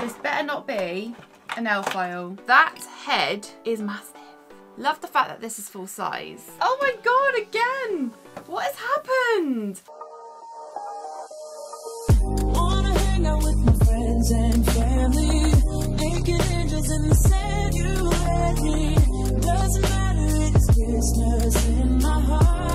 This better not be a nail file. That head is massive. Love the fact that this is full size. Oh my god, again! What has happened? Wanna hang out with my friends and family. Making angels in the sanctuary. Doesn't matter, it's Christmas in my heart.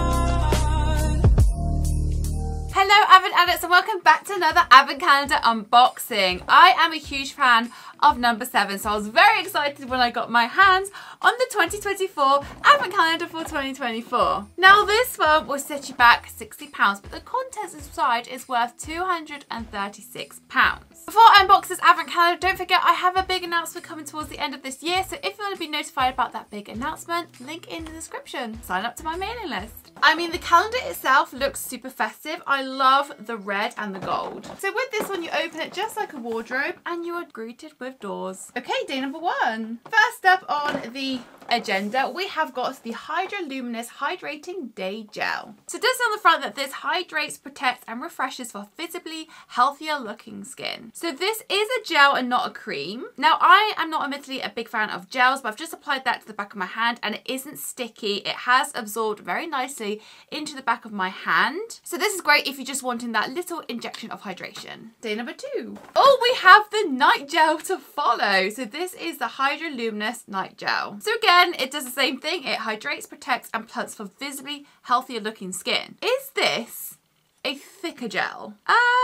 Hello avid addicts and welcome back to another Avid Calendar unboxing. I am a huge fan of number 7, so I was very excited when I got my hands on the 2024 Advent Calendar for 2024. Now this one will set you back £60, but the contents inside is worth £236. Before I unbox this Advent Calendar, don't forget I have a big announcement coming towards the end of this year, so if you want to be notified about that big announcement, link in the description. Sign up to my mailing list. I mean, the calendar itself looks super festive. I love the red and the gold. So with this one, you open it just like a wardrobe and you are greeted with doors. Okay, day number one. First up on the agenda, we have got the Hydroluminous Hydrating Day Gel. So it does say on the front that this hydrates, protects and refreshes for visibly healthier looking skin. So this is a gel and not a cream. Now I am not admittedly a big fan of gels, but I've just applied that to the back of my hand and it isn't sticky. It has absorbed very nicely into the back of my hand. So this is great if you're just wanting that little injection of hydration. Day number two. Oh, we have the night gel to follow. So this is the Hydroluminous Night Gel. So again, it does the same thing. It hydrates, protects and plumps for visibly healthier looking skin. Is this a thicker gel?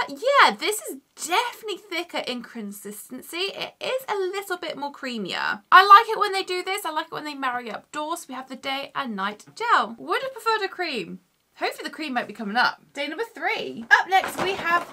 Yeah, this is definitely thicker in consistency. It is a little bit more creamier. I like it when they do this. I like it when they marry up doors. We have the day and night gel. Would have preferred a cream. Hopefully the cream might be coming up. Day number three. Up next we have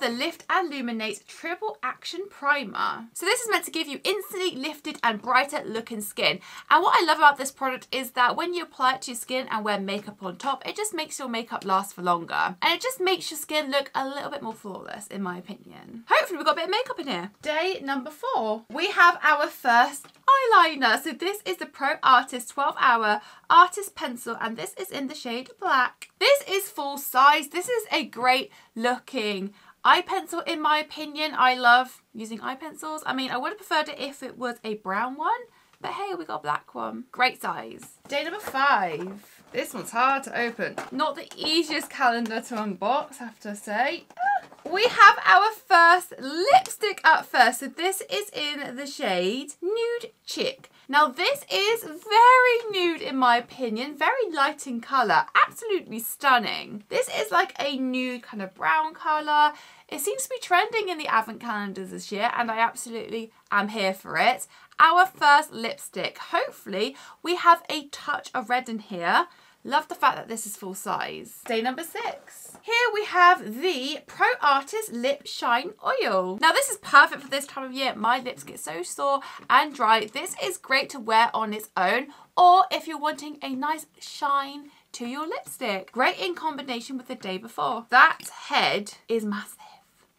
the Lift and Luminate Triple Action Primer. So this is meant to give you instantly lifted and brighter looking skin. And what I love about this product is that when you apply it to your skin and wear makeup on top, it just makes your makeup last for longer. And it just makes your skin look a little bit more flawless, in my opinion. Hopefully we've got a bit of makeup in here. Day number four. We have our first eyeliner. So this is the Pro Artist 12 Hour Artist Pencil, and this is in the shade black. This is full size. This is a great looking eye pencil, in my opinion. I love using eye pencils. I mean, I would have preferred it if it was a brown one, but hey, we got a black one. Great size. Day number five. This one's hard to open. Not the easiest calendar to unbox, I have to say. We have our first lipstick up first. So this is in the shade Nude Chick. Now this is very nude in my opinion, very light in colour, absolutely stunning. This is like a nude kind of brown colour. It seems to be trending in the Advent calendars this year and I absolutely am here for it. Our first lipstick. Hopefully we have a touch of red in here. Love the fact that this is full size. Day number six. Here we have the Pro Artist Lip Shine Oil. Now this is perfect for this time of year. My lips get so sore and dry. This is great to wear on its own, or if you're wanting a nice shine to your lipstick. Great in combination with the day before. That head is massive.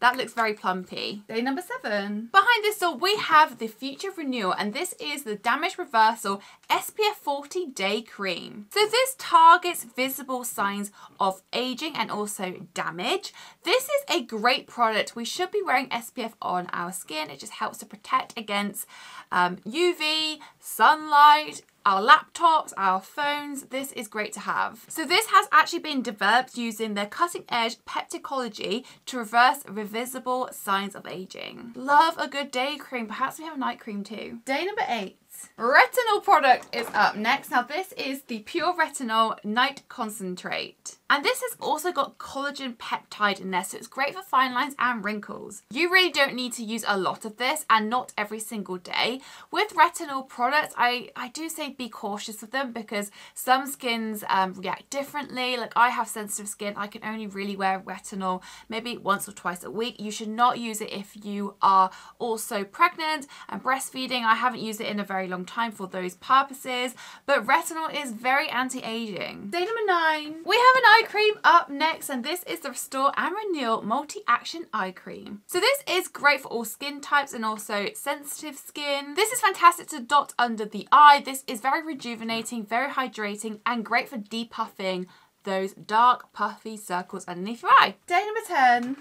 That looks very plumpy. Day number seven. Behind this door, we have the Future of Renewal, and this is the Damage Reversal SPF 40 Day Cream. So this targets visible signs of aging and also damage. This is a great product. We should be wearing SPF on our skin. It just helps to protect against UV, sunlight, our laptops, our phones. This is great to have. So this has actually been developed using their cutting edge peptidology to reverse visible signs of aging. Love a good day cream. Perhaps we have a night cream too. Day number eight. Retinol product is up next. Now this is the Pure Retinol Night Concentrate. And this has also got collagen peptide in there, so it's great for fine lines and wrinkles. You really don't need to use a lot of this, and not every single day. With retinol products, I do say be cautious with them because some skins react differently. Like I have sensitive skin, I can only really wear retinol maybe once or twice a week. You should not use it if you are also pregnant and breastfeeding. I haven't used it in a very long time for those purposes, but retinol is very anti-aging. Day number nine. We have an eye cream up next, and this is the Restore and Renewal Multi-Action Eye Cream. So this is great for all skin types and also sensitive skin. This is fantastic to dot under the eye. This is very rejuvenating, very hydrating, and great for depuffing those dark puffy circles underneath your eye. Day number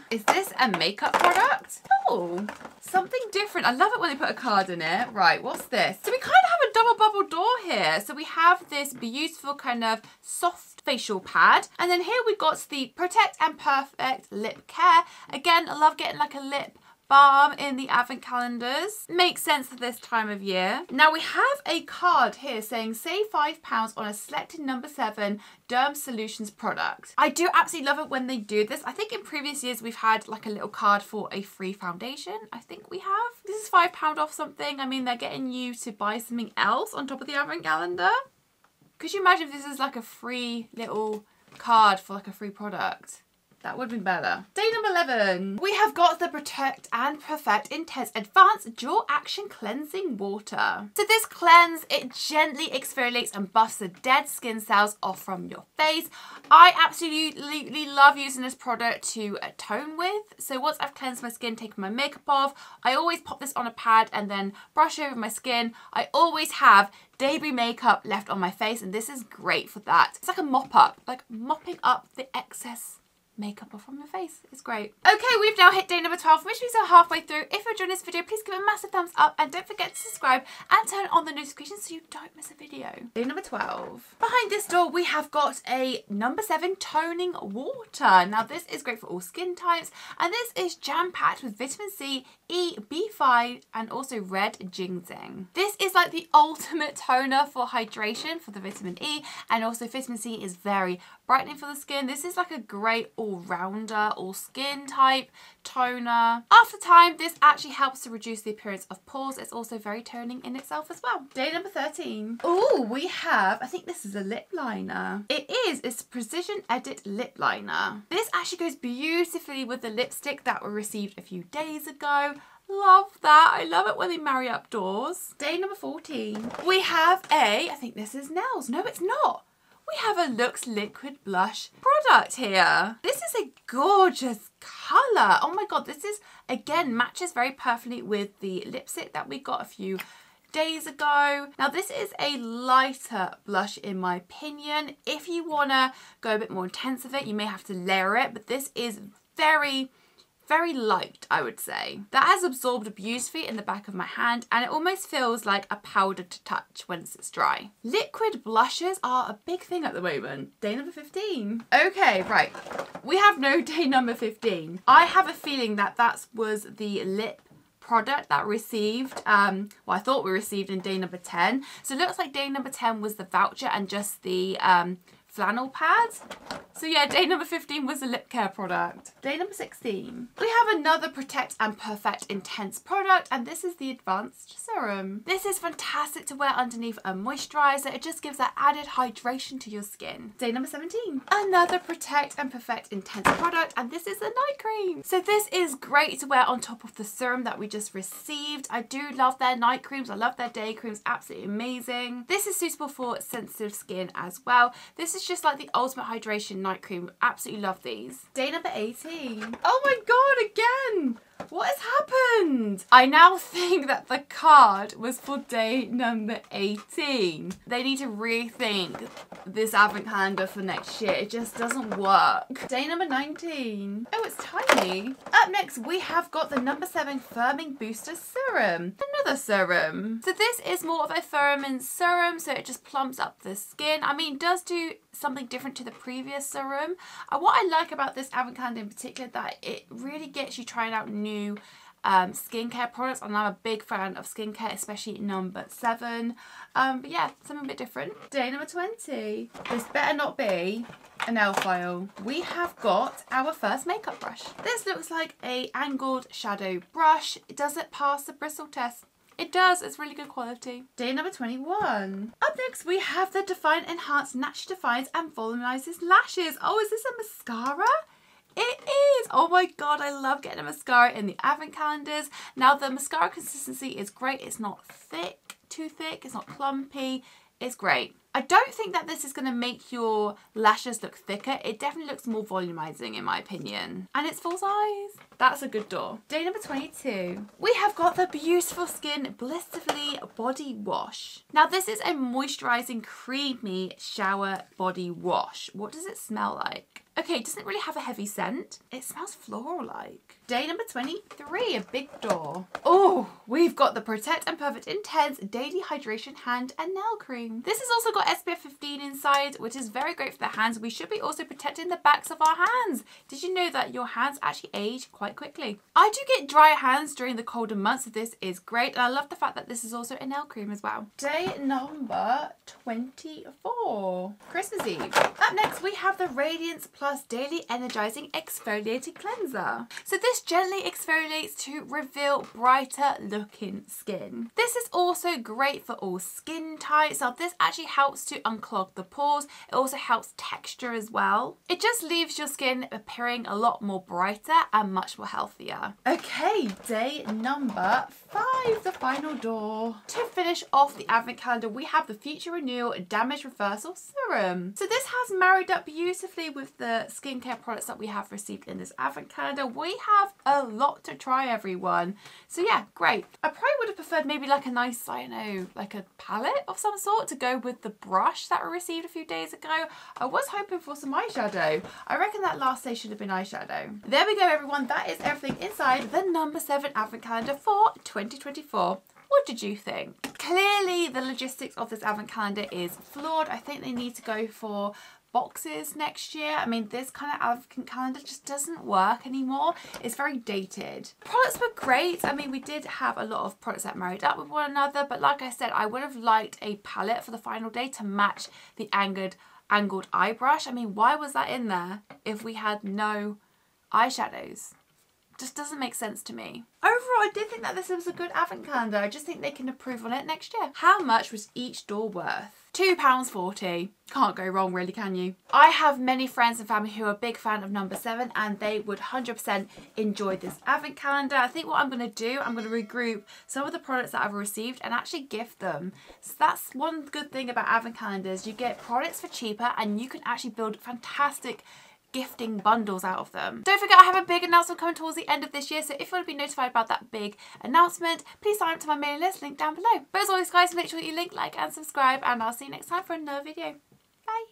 10. Is this a makeup product? cool. Something different. I love it when they put a card in it. Right, what's this? So we kind of have a double bubble door here. So we have this beautiful kind of soft facial pad. And then here we've got the Protect and Perfect Lip Care. Again, I love getting like a lip balm in the advent calendars. Makes sense for this time of year. Now we have a card here saying save £5 on a selected No. 7 Derm Solutions product. I do absolutely love it when they do this. I think in previous years we've had like a little card for a free foundation. I think we have. This is £5 off something. I mean, they're getting you to buy something else on top of the advent calendar. Could you imagine if this is like a free little card for like a free product? That would have been better. Day number 11. We have got the Protect and Perfect Intense Advanced Dual Action Cleansing Water. So this cleanse, it gently exfoliates and buffs the dead skin cells off from your face. I absolutely love using this product to tone with. So once I've cleansed my skin, taken my makeup off, I always pop this on a pad and then brush over my skin. I always have debris makeup left on my face, and this is great for that. It's like a mop up, like mopping up the excess makeup off from your face. It's great. Okay, we've now hit day number 12, which means we're halfway through. If you're enjoying this video, please give it a massive thumbs up and don't forget to subscribe and turn on the notifications so you don't miss a video. Day number 12. Behind this door, we have got a No. 7 toning water. Now this is great for all skin types, and this is jam-packed with vitamin C, E, B5, and also red ginseng. This is like the ultimate toner for hydration for the vitamin E, and also vitamin C is very brightening for the skin. This is like a great all-rounder, all skin type toner. After time, this actually helps to reduce the appearance of pores. It's also very toning in itself as well. Day number 13. Oh, we have, I think this is a lip liner. It is, it's Precision Edit Lip Liner. This actually goes beautifully with the lipstick that we received a few days ago. Love that. I love it when they marry up doors. Day number 14. We have I think this is nails. No, it's not. We have a Luxe Liquid Blush product here. This is a gorgeous colour. Oh my god, this is, again, matches very perfectly with the lipstick that we got a few days ago. Now this is a lighter blush in my opinion. If you want to go a bit more intense with it, you may have to layer it, but this is very light, I would say. That has absorbed beautifully in the back of my hand, and it almost feels like a powder to touch once it's dry. Liquid blushes are a big thing at the moment. Day number 15. Okay, right. We have no day number 15. I have a feeling that was the lip product that received, well, I thought we received in day number 10. So it looks like day number 10 was the voucher and just the flannel pads. So yeah, day number 15 was a lip care product. Day number 16. We have another Protect and Perfect Intense product, and this is the Advanced Serum. This is fantastic to wear underneath a moisturizer. It just gives that added hydration to your skin. Day number 17. Another Protect and Perfect Intense product, and this is the night cream. So this is great to wear on top of the serum that we just received. I do love their night creams. I love their day creams. Absolutely amazing. This is suitable for sensitive skin as well. This is just like the ultimate hydration night cream. Absolutely love these. Day number 18. Oh my god, again! What has happened? I now think that the card was for day number 18. They need to rethink this advent calendar for next year. It just doesn't work. Day number 19. Oh, it's tiny. Up next, we have got the No. 7 Firming Booster Serum. Another serum. So this is more of a firming serum, so it just plumps up the skin. I mean, it does do something different to the previous serum. What I like about this advent calendar in particular, that it really gets you trying out new skincare products, and I'm a big fan of skincare, especially No. 7. But yeah, something a bit different. Day number 20. This better not be a nail file. We have got our first makeup brush. This looks like a angled shadow brush. Does it pass the bristle test? It does, it's really good quality. Day number 21. Up next, we have the Define Enhanced Naturally Defines and Volumizes Lashes. Oh, is this a mascara? It is! Oh my god, I love getting a mascara in the advent calendars. Now the mascara consistency is great. It's not thick, too thick, it's not clumpy, it's great. I don't think that this is going to make your lashes look thicker. It definitely looks more volumizing in my opinion. And it's full size. That's a good door. Day number 22. We have got the Beautiful Skin Blissfully Body Wash. Now this is a moisturizing creamy shower body wash. What does it smell like? Okay, it doesn't really have a heavy scent. It smells floral-like. Day number 23, a big door. Oh, we've got the Protect and Perfect Intense Daily Hydration Hand and Nail Cream. This has also got SPF 15 inside, which is very great for the hands. We should be also protecting the backs of our hands. Did you know that your hands actually age quite quickly? I do get dry hands during the colder months, so this is great. And I love the fact that this is also a nail cream as well. Day number 24, Christmas Eve. Up next, we have the Radiance Plus Daily Energizing Exfoliated Cleanser. So this gently exfoliates to reveal brighter looking skin. This is also great for all skin types. Now this actually helps to unclog the pores. It also helps texture as well. It just leaves your skin appearing a lot more brighter and much more healthier. Okay, day number 5, the final door. To finish off the advent calendar, we have the Future Renewal Damage Reversal Serum. So this has married up beautifully with the skincare products that we have received in this advent calendar. We have a lot to try, everyone, so yeah, great. I probably would have preferred maybe like a nice, I don't know, like a palette of some sort to go with the brush that we received a few days ago. I was hoping for some eyeshadow. I reckon that last day should have been eyeshadow. There we go, everyone. That is everything inside the number 7 advent calendar for 2024. What did you think? Clearly the logistics of this advent calendar is flawed. I think they need to go for boxes next year. I mean, this kind of advent calendar just doesn't work anymore. It's very dated. Products were great. I mean, we did have a lot of products that married up with one another, but like I said, I would have liked a palette for the final day to match the angled eye brush. I mean, why was that in there if we had no eyeshadows? Just doesn't make sense to me. Overall, I did think that this was a good advent calendar. I just think they can improve on it next year. How much was each door worth? £2.40. Can't go wrong really, can you? I have many friends and family who are a big fan of number 7 and they would 100% enjoy this advent calendar. I think what I'm going to do, I'm going to regroup some of the products that I've received and actually gift them. So that's one good thing about advent calendars. You get products for cheaper and you can actually build fantastic gifting bundles out of them. Don't forget, I have a big announcement coming towards the end of this year, so if you want to be notified about that big announcement, please sign up to my mailing list, link down below. But as always guys, make sure you like and subscribe, and I'll see you next time for another video. Bye!